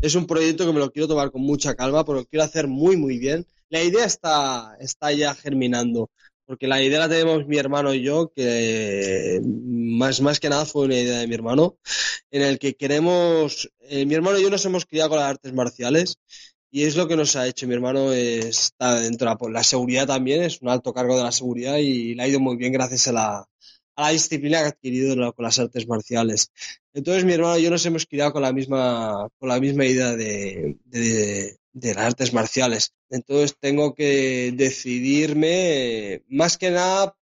Es un proyecto que me lo quiero tomar con mucha calma, porque lo quiero hacer muy, muy bien. La idea está ya germinando, porque la idea la tenemos mi hermano y yo, que más que nada fue una idea de mi hermano, en el que queremos... mi hermano y yo nos hemos criado con las artes marciales, y es lo que nos ha hecho. Mi hermano está dentro de la seguridad también, es un alto cargo de la seguridad, y le ha ido muy bien gracias a la disciplina que ha adquirido con las artes marciales. Entonces mi hermano y yo nos hemos criado con la misma idea de las artes marciales. Entonces tengo que decidirme, más que nada,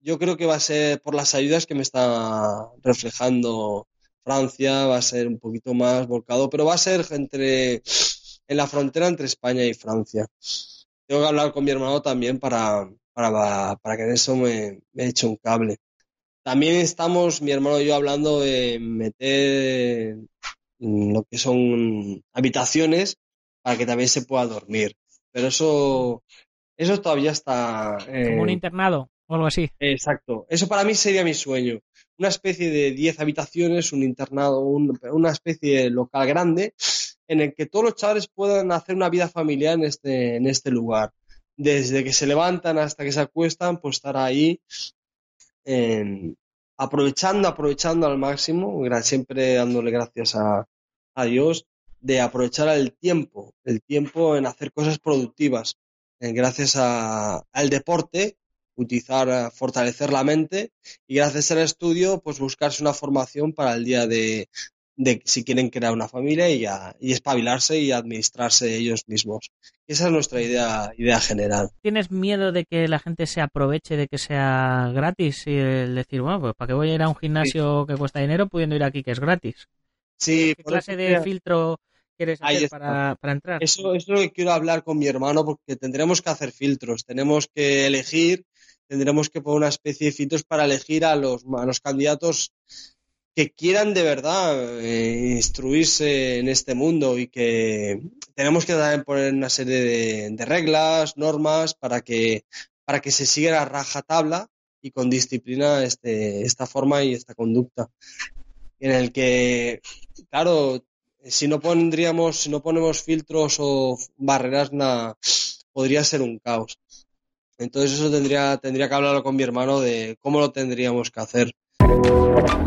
yo creo que va a ser por las ayudas que me está reflejando Francia, va a ser un poquito más volcado, pero va a ser en la frontera entre España y Francia. Tengo que hablar con mi hermano también para que en eso me eche un cable. También estamos, mi hermano y yo, hablando de meter lo que son habitaciones para que también se pueda dormir. Pero eso todavía está... como un internado o algo así. Exacto. Eso para mí sería mi sueño. Una especie de 10 habitaciones, un internado, una especie de local grande en el que todos los chavales puedan hacer una vida familiar en este lugar. Desde que se levantan hasta que se acuestan, pues estar ahí aprovechando al máximo, siempre dándole gracias a Dios, de aprovechar el tiempo en hacer cosas productivas, gracias al deporte, fortalecer la mente, y gracias al estudio, pues buscarse una formación para el día de si quieren crear una familia y espabilarse y administrarse ellos mismos. Esa es nuestra idea general. ¿Tienes miedo de que la gente se aproveche, de que sea gratis? Y el decir, bueno, pues ¿para qué voy a ir a un gimnasio que cuesta dinero pudiendo ir aquí que es gratis? Sí. ¿Qué clase de filtro quieres hacer para entrar? Eso es lo que quiero hablar con mi hermano, porque tendremos que hacer filtros, tenemos que elegir, tendremos que poner una especie de filtros para elegir a los candidatos que quieran de verdad instruirse en este mundo, y que tenemos que también poner una serie de reglas, normas, para que se siga a rajatabla y con disciplina esta forma y esta conducta. En el que, claro, si no ponemos filtros o barreras, podría ser un caos. Entonces eso tendría que hablarlo con mi hermano de cómo lo tendríamos que hacer.